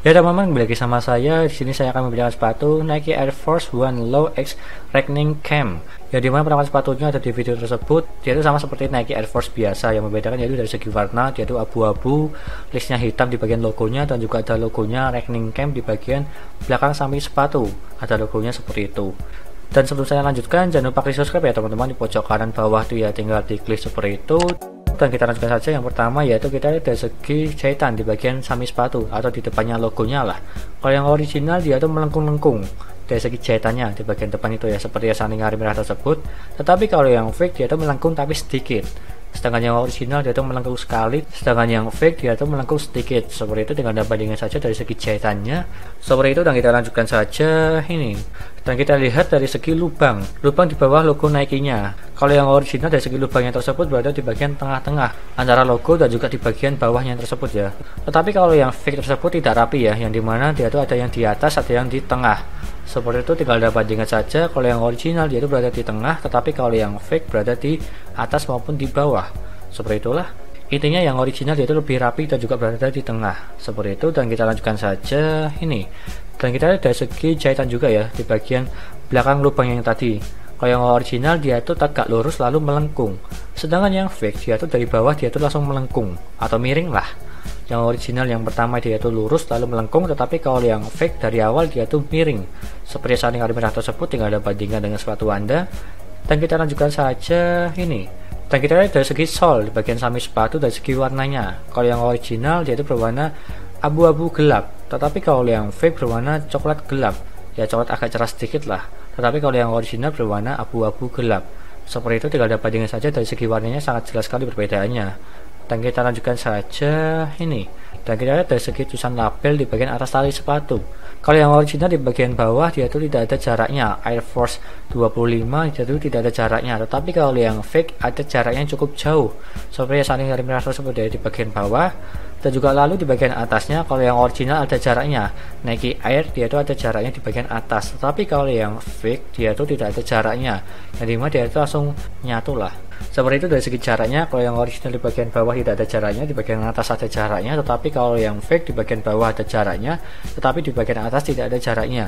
Ya teman-teman, kembali lagi sama saya. Di sini saya akan memberikan sepatu Nike Air Force One Low X Reigning Champ. Ya, dimana penamaan sepatunya ada di video tersebut. Dia itu sama seperti Nike Air Force biasa. Yang membedakan yaitu dari segi warna, dia itu abu-abu, listnya hitam di bagian logonya, dan juga ada logonya Reigning Champ di bagian belakang samping sepatu. Ada logonya seperti itu. Dan sebelum saya lanjutkan, jangan lupa klik subscribe ya teman-teman, di pojok kanan bawah itu ya, tinggal diklik seperti itu. Dan kita lanjutkan saja. Yang pertama yaitu kita lihat dari segi jahitan di bagian samping sepatu atau di depannya logonya lah. Kalau yang original dia itu melengkung-lengkung dari segi jahitannya di bagian depan itu ya, seperti ya saningari merah tersebut. Tetapi kalau yang fake dia itu melengkung tapi sedikit. Sedangkan yang original dia itu melengkung sekali, sedangkan yang fake dia itu melengkung sedikit. Seperti itu, dengan anda bandingkan saja dari segi jahitannya seperti itu. Dan kita lanjutkan saja ini. Dan kita lihat dari segi lubang di bawah logo Nike-nya. Kalau yang original dari segi lubangnya tersebut berada di bagian tengah-tengah antara logo dan juga di bagian bawahnya tersebut ya. Tetapi kalau yang fake tersebut tidak rapi ya, yang dimana dia itu ada yang di atas, ada yang di tengah. Seperti itu, tinggal anda bandingkan saja. Kalau yang original dia itu berada di tengah, tetapi kalau yang fake berada di atas maupun di bawah. Seperti itulah. Intinya yang original dia itu lebih rapi dan juga berada di tengah seperti itu. Dan kita lanjutkan saja ini. Dan kita lihat dari segi jahitan juga ya, di bagian belakang lubang yang tadi. Kalau yang original dia itu tegak lurus lalu melengkung, sedangkan yang fake dia itu dari bawah dia itu langsung melengkung atau miring lah. Yang original yang pertama dia itu lurus lalu melengkung, tetapi kalau yang fake dari awal dia itu miring seperti saningari merah tersebut. Tinggal anda bandingkan dengan sepatu anda. Dan kita lanjutkan saja ini. Dan kita lihat dari segi sol di bagian samping sepatu dari segi warnanya. Kalau yang original dia itu berwarna abu-abu gelap, tetapi kalau yang fake berwarna coklat gelap. Ya, coklat agak cerah sedikit lah. Tetapi kalau yang original berwarna abu-abu gelap. Seperti itu, tinggal dapat dengan saja dari segi warnanya sangat jelas sekali perbedaannya. Dan kita lanjutkan saja ini. Dan kita lihat dari segi tulisan label di bagian atas tali sepatu. Kalau yang original di bagian bawah dia itu tidak ada jaraknya. Air Force 25 dia itu tidak ada jaraknya. Tetapi kalau yang fake ada jaraknya cukup jauh. Seperti saningari merah tersebut ya, di bagian bawah. Dan juga lalu di bagian atasnya, kalau yang original ada jaraknya. Nike Air dia itu ada jaraknya di bagian atas. Tetapi kalau yang fake dia itu tidak ada jaraknya. Yang dimana dia itu langsung nyatu lah. Seperti itu dari segi jaraknya. Kalau yang original di bagian bawah tidak ada jaraknya, di bagian atas ada jaraknya. Tetapi kalau yang fake di bagian bawah ada jaraknya, tetapi di bagian atas tidak ada jaraknya.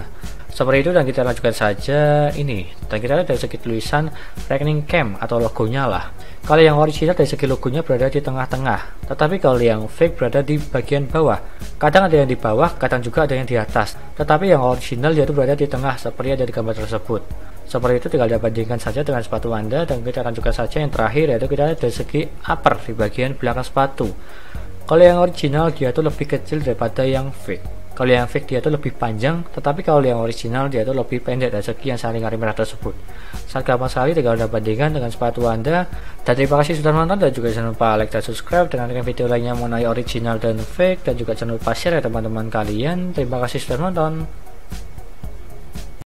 Seperti itu. Dan kita lanjutkan saja ini. Dan kita lihat dari segi tulisan Reigning Champ atau logonya lah. Kalau yang original dari segi logonya berada di tengah-tengah, tetapi kalau yang fake berada di bagian bawah. Kadang ada yang di bawah, kadang juga ada yang di atas. Tetapi yang original dia itu berada di tengah seperti ada di gambar tersebut. Seperti itu, tinggal anda bandingkan saja dengan sepatu anda. Dan kita lanjutkan saja yang terakhir, yaitu kita lihat dari segi upper di bagian belakang sepatu. Kalau yang original dia itu lebih kecil daripada yang fake. Kalau yang fake dia itu lebih panjang, tetapi kalau yang original dia itu lebih pendek dari segi yang saningari merah tersebut. Sangat gampang sekali, tinggal anda bandingkan dengan sepatu anda. Dan terima kasih sudah menonton, dan juga jangan lupa like dan subscribe. Dan dengan video lainnya mengenai original dan fake, dan juga jangan lupa share ya teman-teman kalian. Terima kasih sudah menonton.